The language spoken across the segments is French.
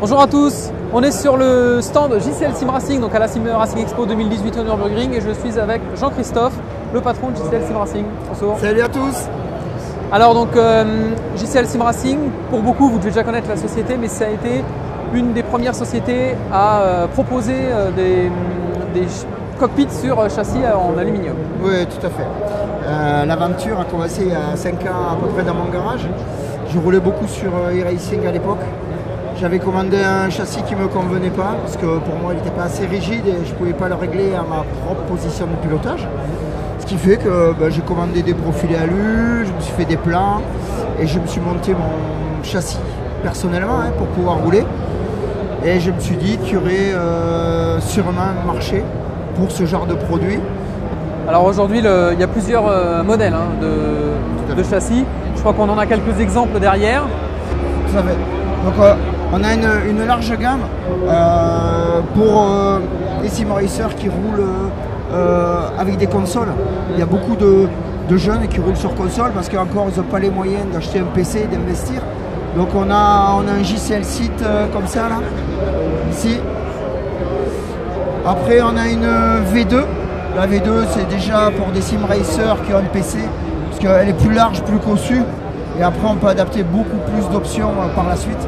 Bonjour à tous, on est sur le stand JCL Sim Racing, donc à la Sim Racing Expo 2018 au Nürburgring, et je suis avec Jean-Christophe, le patron de JCL Sim Racing. Bonjour. Salut à tous. Alors donc JCL Sim Racing, pour beaucoup vous devez déjà connaître la société, mais ça a été une des premières sociétés à proposer des cockpits sur châssis en aluminium. Oui, tout à fait. L'aventure a commencé il y a 5 ans à peu près dans mon garage. Je roulais beaucoup sur iRacing à l'époque. J'avais commandé un châssis qui ne me convenait pas, parce que pour moi il n'était pas assez rigide et je ne pouvais pas le régler à ma propre position de pilotage. Ce qui fait que j'ai commandé des profilés alu, je me suis fait des plans et je me suis monté mon châssis personnellement pour pouvoir rouler. Et je me suis dit qu'il y aurait sûrement un marché pour ce genre de produit. Alors aujourd'hui, il y a plusieurs modèles de châssis. Je crois qu'on en a quelques exemples derrière. Tout à fait. Donc on a une large gamme pour les sim racers qui roulent avec des consoles. Il y a beaucoup de jeunes qui roulent sur console parce qu'encore ils n'ont pas les moyens d'acheter un PC, d'investir. Donc on a un JCL site comme ça là, ici. Après on a une V2. La V2 c'est déjà pour des sim racers qui ont un PC parce qu'elle est plus large, plus cossue. Et après on peut adapter beaucoup plus d'options par la suite.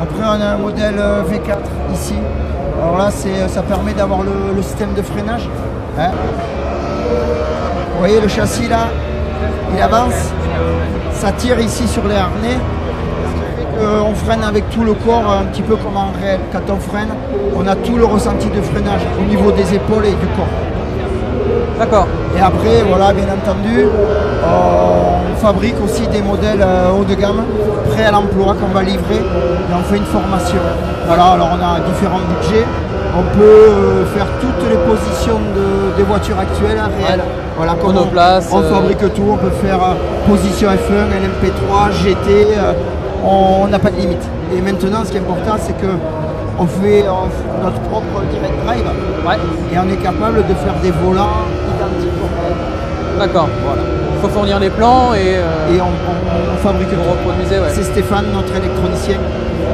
Après on a un modèle V4 ici. Alors là ça permet d'avoir le système de freinage. Hein, vous voyez le châssis là, il avance, ça tire ici sur les harnais. On freine avec tout le corps, un petit peu comme en réel. Quand on freine, on a tout le ressenti de freinage au niveau des épaules et du corps. D'accord. Et après, voilà, bien entendu, on fabrique aussi des modèles haut de gamme, prêts à l'emploi qu'on va livrer. Et on fait une formation. Voilà, alors on a différents budgets. On peut faire toutes les positions des voitures actuelles en réel. Voilà, comme on fabrique tout. On peut faire position F1, LMP3, GT. On n'a pas de limite. Et maintenant, ce qui est important, c'est qu'on fait notre propre direct drive. Ouais. Et on est capable de faire des volants identiques. D'accord. Voilà. Il faut fournir les plans et on fabrique tout. Ouais. C'est Stéphane, notre électronicien,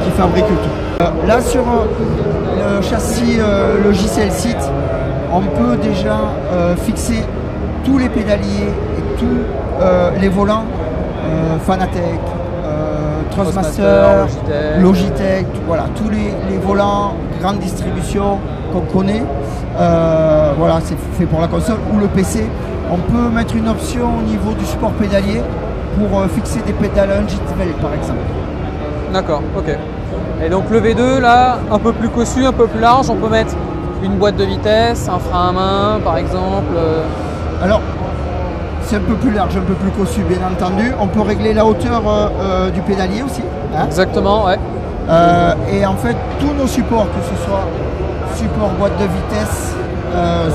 qui fabrique tout. Là, sur le châssis, le JCL site, on peut déjà fixer tous les pédaliers et tous les volants Fanatec, Thrustmaster, Logitech, voilà, tous les volants, grande distribution qu'on connaît, voilà, c'est fait pour la console ou le PC. On peut mettre une option au niveau du support pédalier pour fixer des pédales à un J-Vel par exemple. D'accord, ok. Et donc le V2 là, un peu plus cossu, un peu plus large, on peut mettre une boîte de vitesse, un frein à main par exemple. Alors, c'est un peu plus large, un peu plus cossu bien entendu. On peut régler la hauteur du pédalier aussi. Hein. Exactement, ouais. Et en fait, tous nos supports, que ce soit support boîte de vitesse,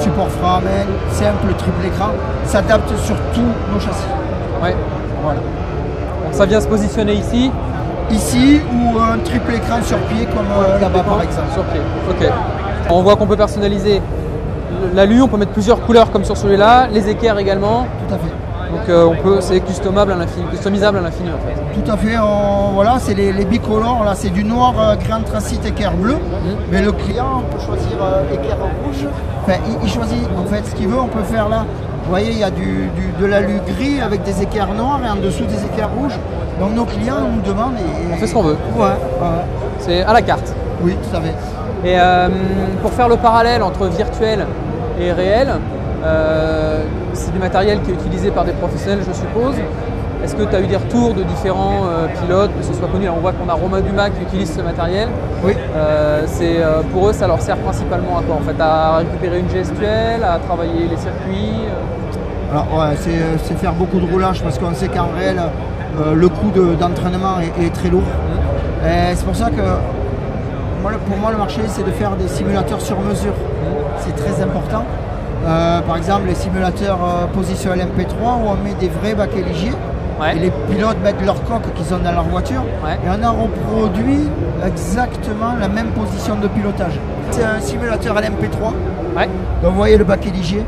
support frein à main, simple, triple écran, s'adaptent sur tous nos châssis. Ouais. Voilà. Donc ça vient se positionner ici. Ici ou un triple écran sur pied comme là-bas par exemple. Sur pied, ok. On voit qu'on peut personnaliser l'alu, on peut mettre plusieurs couleurs comme sur celui-là, les équerres également. Tout à fait. Donc c'est customisable à l'infini en fait. Tout à fait, voilà, c'est les bicolores, là c'est du noir, crayon anthracite, équerre bleu. Mais le client peut choisir équerre rouge. Enfin, il choisit en fait ce qu'il veut, on peut faire là. Vous voyez, il y a de l'alu gris avec des équerres noires et en dessous des équerres rouges. Donc nos clients nous demandent et on fait ce qu'on veut. Ouais, c'est à la carte. Oui, tout à fait. Et pour faire le parallèle entre virtuel et réel, c'est du matériel qui est utilisé par des professionnels, je suppose. Est-ce que tu as eu des retours de différents pilotes, que ce soit connu? Là, on voit qu'on a Romain Dumas qui utilise ce matériel. Oui. Pour eux, ça leur sert principalement à quoi en fait? À récupérer une gestuelle, à travailler les circuits. Alors, ouais, c'est faire beaucoup de roulage parce qu'on sait qu'en réel, le coût d'entraînement est très lourd. C'est pour ça que pour moi, le marché, c'est de faire des simulateurs sur mesure. C'est très important. Par exemple, les simulateurs position LMP3 où on met des vrais bacs éligiers. Ouais. Et les pilotes mettent leur coque qu'ils ont dans leur voiture. Ouais. Et on a reproduit exactement la même position de pilotage. C'est un simulateur LMP3. Ouais. Donc vous voyez le bac éligier.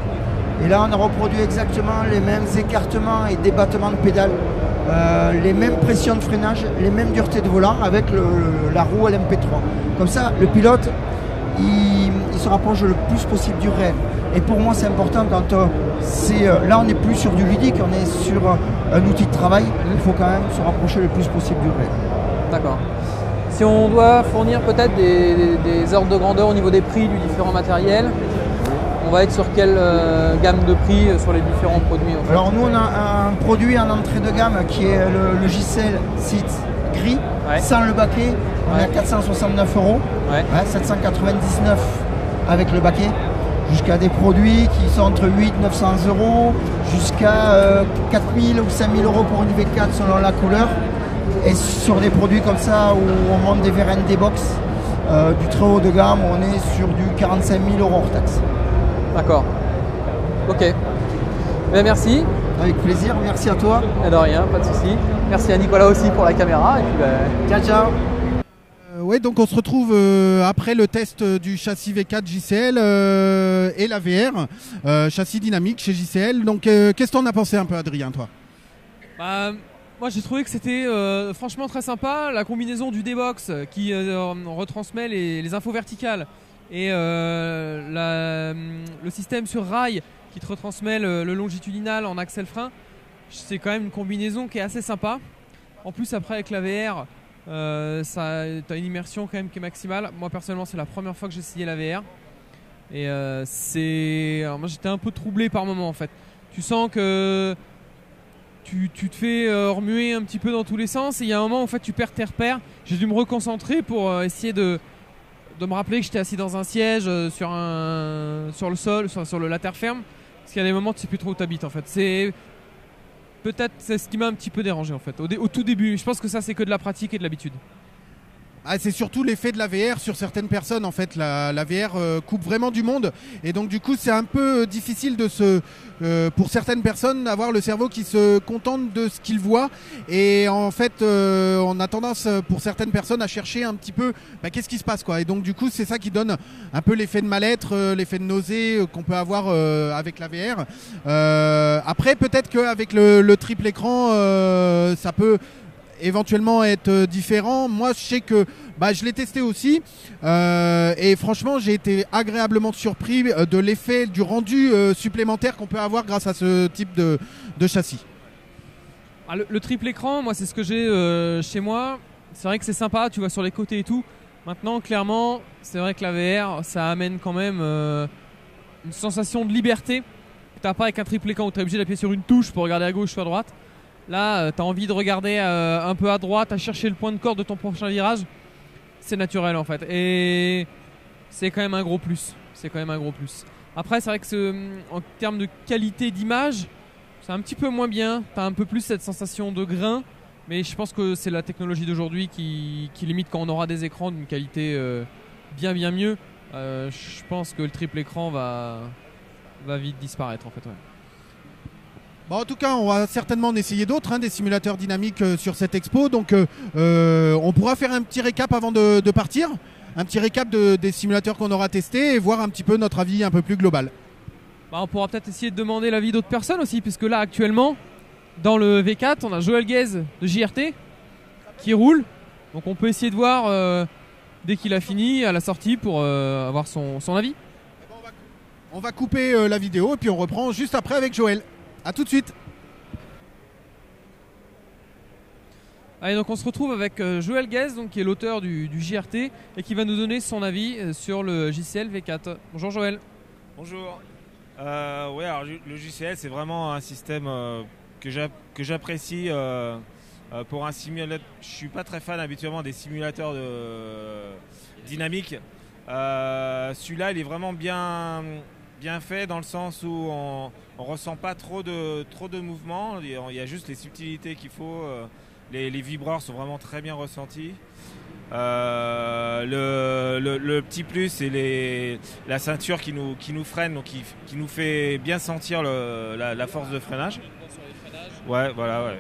Et là, on a reproduit exactement les mêmes écartements et débattements de pédales les mêmes pressions de freinage, les mêmes duretés de volant avec la roue LMP3. Comme ça, le pilote, il se rapproche le plus possible du réel. Et pour moi, c'est important quand là, on n'est plus sur du ludique, on est sur un outil de travail. Il faut quand même se rapprocher le plus possible du réel. D'accord. Si on doit fournir peut-être des ordres de grandeur au niveau des prix du différent matériel, on va être sur quelle gamme de prix sur les différents produits en fait? Alors nous on a un produit en entrée de gamme qui est le JCL Sim gris, ouais, sans le baquet, on est à 469 €, ouais. Ouais, 799 avec le baquet, jusqu'à des produits qui sont entre 800 et 900 €, jusqu'à 4000 ou 5000 € pour une V4 selon la couleur. Et sur des produits comme ça où on monte des VRN D-Box, du très haut de gamme, on est sur du 45 000 € hors taxe. D'accord. Ok. Ben merci. Avec plaisir, merci à toi. Et de rien, pas de souci. Merci à Nicolas aussi pour la caméra. Et puis ben... Ciao, ciao. Oui, donc on se retrouve après le test du châssis V4 JCL et la VR, châssis dynamique chez JCL. Donc qu'est-ce que tu en as pensé un peu, Adrien, toi? Bah... moi j'ai trouvé que c'était franchement très sympa, la combinaison du D-Box qui retransmet les infos verticales et le système sur rail qui te retransmet le longitudinal en axel frein, c'est quand même une combinaison qui est assez sympa. En plus après avec la VR, t'as une immersion quand même qui est maximale. Moi personnellement c'est la première fois que j'ai essayé la VR et alors, moi j'étais un peu troublé par moment en fait. Tu sens que tu te fais remuer un petit peu dans tous les sens et il y a un moment où en fait, tu perds tes repères. J'ai dû me reconcentrer pour essayer de me rappeler que j'étais assis dans un siège sur le sol, sur la terre ferme. Parce qu'il y a des moments où tu ne sais plus trop où tu habites en fait. C'est ce qui m'a un petit peu dérangé en fait, au tout début. Je pense que ça c'est que de la pratique et de l'habitude. Ah, c'est surtout l'effet de la VR sur certaines personnes en fait, la VR coupe vraiment du monde et donc du coup c'est un peu difficile pour certaines personnes d'avoir le cerveau qui se contente de ce qu'il voit et en fait on a tendance pour certaines personnes à chercher un petit peu bah, qu'est-ce qui se passe quoi, et donc du coup c'est ça qui donne un peu l'effet de mal-être, l'effet de nausée qu'on peut avoir avec la VR. Après peut-être qu'avec le triple écran ça peut éventuellement être différent. Moi je sais que bah, je l'ai testé aussi et franchement j'ai été agréablement surpris de l'effet du rendu supplémentaire qu'on peut avoir grâce à ce type de châssis. Ah, le triple écran, moi c'est ce que j'ai chez moi, c'est vrai que c'est sympa, tu vois sur les côtés et tout. Maintenant clairement c'est vrai que la VR ça amène quand même une sensation de liberté que t'as pas avec un triple écran où t'es obligé d'appuyer sur une touche pour regarder à gauche ou à droite. Là, tu as envie de regarder un peu à droite, à chercher le point de corde de ton prochain virage. C'est naturel en fait. Et c'est quand même un gros plus. C'est quand même un gros plus. Après, c'est vrai que en termes de qualité d'image, c'est un petit peu moins bien. Tu as un peu plus cette sensation de grain. Mais je pense que c'est la technologie d'aujourd'hui qui limite quand on aura des écrans d'une qualité bien mieux. Je pense que le triple écran va vite disparaître en fait. Ouais. Bon, en tout cas, on va certainement en essayer d'autres, hein, des simulateurs dynamiques sur cette expo. Donc, on pourra faire un petit récap avant de partir, un petit récap des simulateurs qu'on aura testés et voir un petit peu notre avis un peu plus global. Bah, on pourra peut-être essayer de demander l'avis d'autres personnes aussi, puisque là, actuellement, dans le V4, on a Joël Ghez de JRT qui roule. Donc, on peut essayer de voir dès qu'il a fini à la sortie pour avoir son avis. On va couper la vidéo et puis on reprend juste après avec Joël. A tout de suite. Allez, donc on se retrouve avec Joël Ghez, donc qui est l'auteur du JRT et qui va nous donner son avis sur le JCL V4. Bonjour Joël. Bonjour. Ouais, alors, le JCL c'est vraiment un système que j'apprécie pour un simulateur. Je suis pas très fan habituellement des simulateurs dynamiques. Celui-là il est vraiment bien fait dans le sens où on ressent pas trop de mouvements, il y a juste les subtilités qu'il faut, les vibreurs sont vraiment très bien ressentis. Le petit plus c'est la ceinture qui nous freine, donc qui nous fait bien sentir la force de freinage. Ouais, voilà, ouais.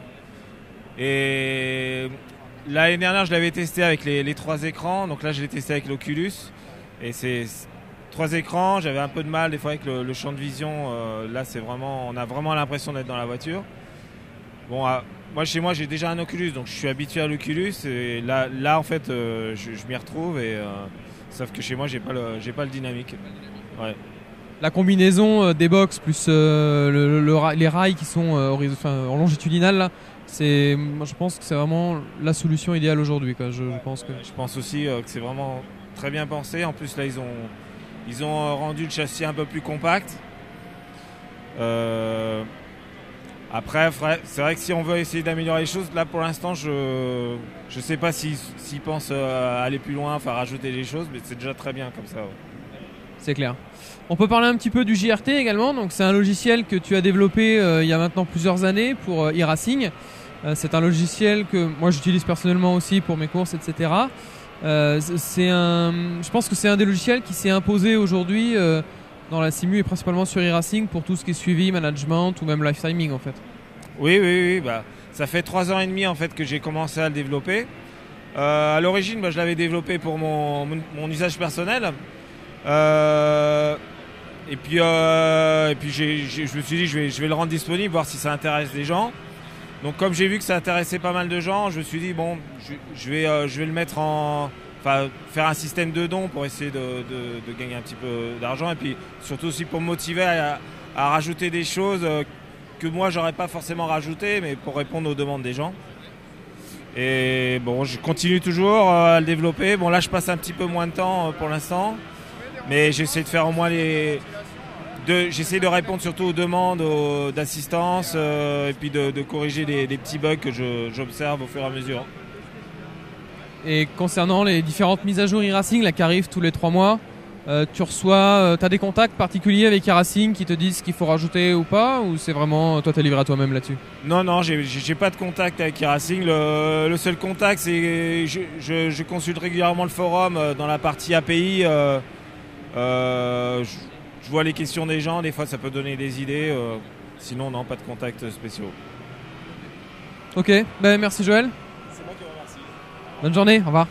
Et l'année dernière je l'avais testé avec les trois écrans, donc là je l'ai testé avec l'Oculus et c'est trois écrans, j'avais un peu de mal des fois avec le champ de vision, là on a vraiment l'impression d'être dans la voiture. Bon, moi, chez moi, j'ai déjà un Oculus, donc je suis habitué à l'Oculus. Et là en fait, je m'y retrouve. Et, sauf que chez moi, j'ai pas le dynamique. Ouais. La combinaison des box plus les rails qui sont en longitudinal, là, moi, je pense que c'est vraiment la solution idéale aujourd'hui. Je pense aussi que c'est vraiment très bien pensé. En plus, là, ils ont rendu le châssis un peu plus compact. Après, c'est vrai que si on veut essayer d'améliorer les choses, là pour l'instant, je sais pas s'ils pensent à aller plus loin, enfin rajouter des choses, mais c'est déjà très bien comme ça. Ouais. C'est clair. On peut parler un petit peu du JRT également. Donc c'est un logiciel que tu as développé il y a maintenant plusieurs années pour iRacing. C'est un logiciel que moi j'utilise personnellement aussi pour mes courses, etc. Je pense que c'est un des logiciels qui s'est imposé aujourd'hui dans la simu et principalement sur iRacing pour tout ce qui est suivi, management ou même live timing en fait. Oui. Bah, ça fait 3 ans et demi en fait que j'ai commencé à le développer. À l'origine, je l'avais développé pour mon usage personnel. Et puis je me suis dit je vais le rendre disponible, voir si ça intéresse des gens. Donc comme j'ai vu que ça intéressait pas mal de gens, je me suis dit bon, je vais le mettre en... Enfin, faire un système de dons pour essayer de gagner un petit peu d'argent et puis surtout aussi pour me motiver à rajouter des choses que moi j'aurais pas forcément rajouté, mais pour répondre aux demandes des gens. Et bon, je continue toujours à le développer. Bon, là je passe un petit peu moins de temps pour l'instant, mais j'essaie de faire au moins j'essaie de répondre surtout aux demandes d'assistance et puis de corriger des petits bugs que j'observe au fur et à mesure. Et concernant les différentes mises à jour iRacing, là qui arrivent tous les 3 mois, tu as des contacts particuliers avec iRacing qui te disent ce qu'il faut rajouter ou pas, ou c'est vraiment toi t'es livré à toi-même là-dessus? Non, j'ai pas de contact avec iRacing. Le seul contact, c'est je consulte régulièrement le forum dans la partie API. Je vois les questions des gens, des fois ça peut donner des idées. Sinon, non, pas de contacts spéciaux. Ok, merci Joël. Bonne journée, au revoir.